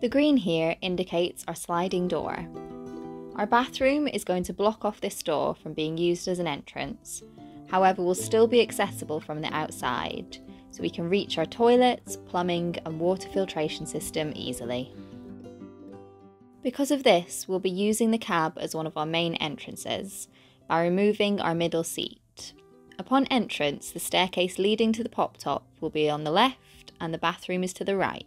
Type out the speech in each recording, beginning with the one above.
The green here indicates our sliding door. Our bathroom is going to block off this door from being used as an entrance, however will still be accessible from the outside, so we can reach our toilets, plumbing and water filtration system easily. Because of this, we'll be using the cab as one of our main entrances, by removing our middle seat. Upon entrance, the staircase leading to the pop-top will be on the left and the bathroom is to the right.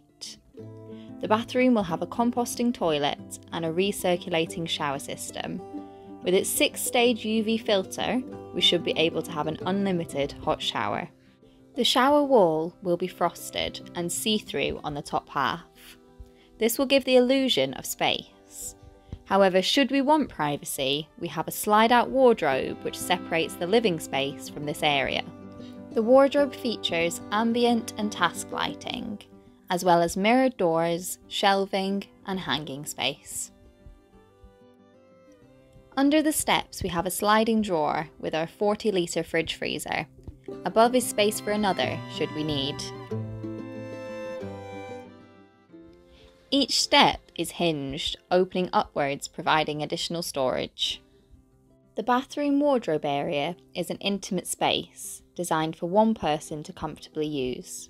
The bathroom will have a composting toilet and a recirculating shower system. With its 6-stage UV filter, we should be able to have an unlimited hot shower. The shower wall will be frosted and see-through on the top half. This will give the illusion of space. However, should we want privacy, we have a slide-out wardrobe which separates the living space from this area. The wardrobe features ambient and task lighting, as well as mirrored doors, shelving and hanging space. Under the steps we have a sliding drawer with our 40-litre fridge freezer. Above is space for another should we need. Each step is hinged, opening upwards, providing additional storage. The bathroom wardrobe area is an intimate space, designed for one person to comfortably use.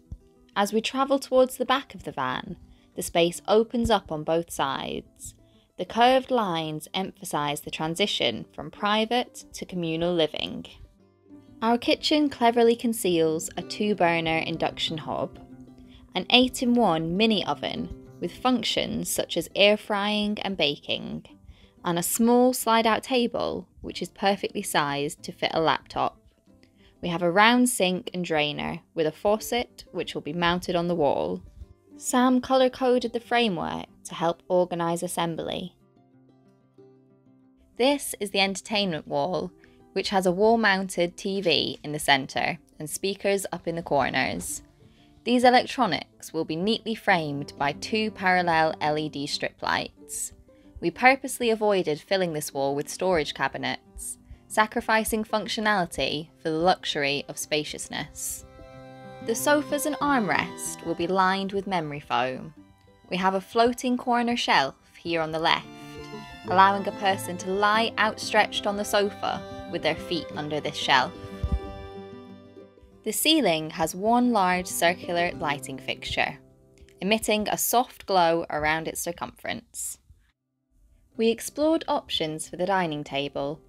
As we travel towards the back of the van, the space opens up on both sides. The curved lines emphasise the transition from private to communal living. Our kitchen cleverly conceals a 2-burner induction hob, an 8-in-1 mini oven with functions such as air frying and baking, and a small slide-out table which is perfectly sized to fit a laptop. We have a round sink and drainer with a faucet which will be mounted on the wall. Sam colour-coded the framework to help organise assembly. This is the entertainment wall, which has a wall-mounted TV in the centre and speakers up in the corners. These electronics will be neatly framed by 2 parallel LED strip lights. We purposely avoided filling this wall with storage cabinets, sacrificing functionality for the luxury of spaciousness. The sofas and armrest will be lined with memory foam. We have a floating corner shelf here on the left, allowing a person to lie outstretched on the sofa with their feet under this shelf. The ceiling has one large circular lighting fixture, emitting a soft glow around its circumference. We explored options for the dining table.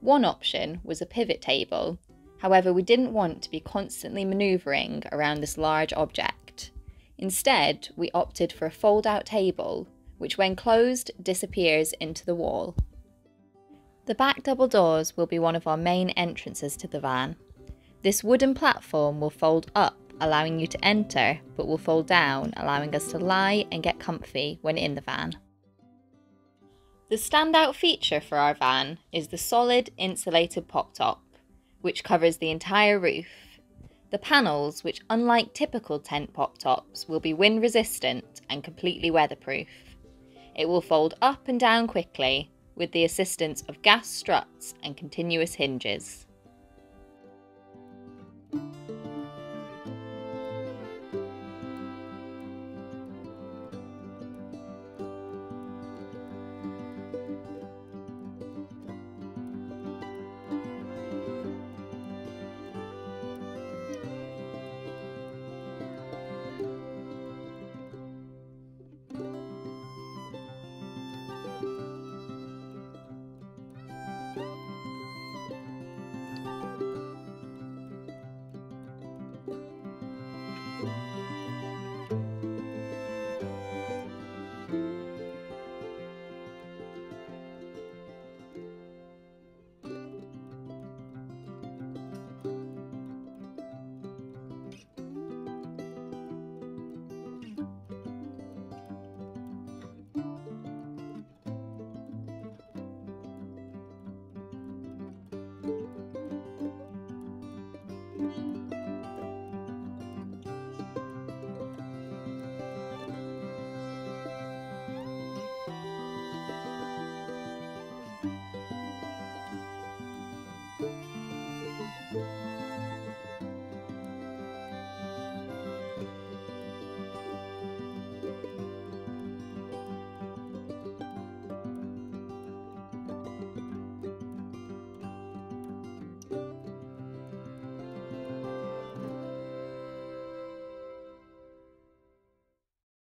One option was a pivot table, however we didn't want to be constantly manoeuvring around this large object. Instead, we opted for a fold-out table, which when closed disappears into the wall. The back double doors will be one of our main entrances to the van. This wooden platform will fold up, allowing you to enter, but will fold down, allowing us to lie and get comfy when in the van. The standout feature for our van is the solid insulated pop-top, which covers the entire roof. The panels, which unlike typical tent pop-tops, will be wind resistant and completely weatherproof. It will fold up and down quickly with the assistance of gas struts and continuous hinges.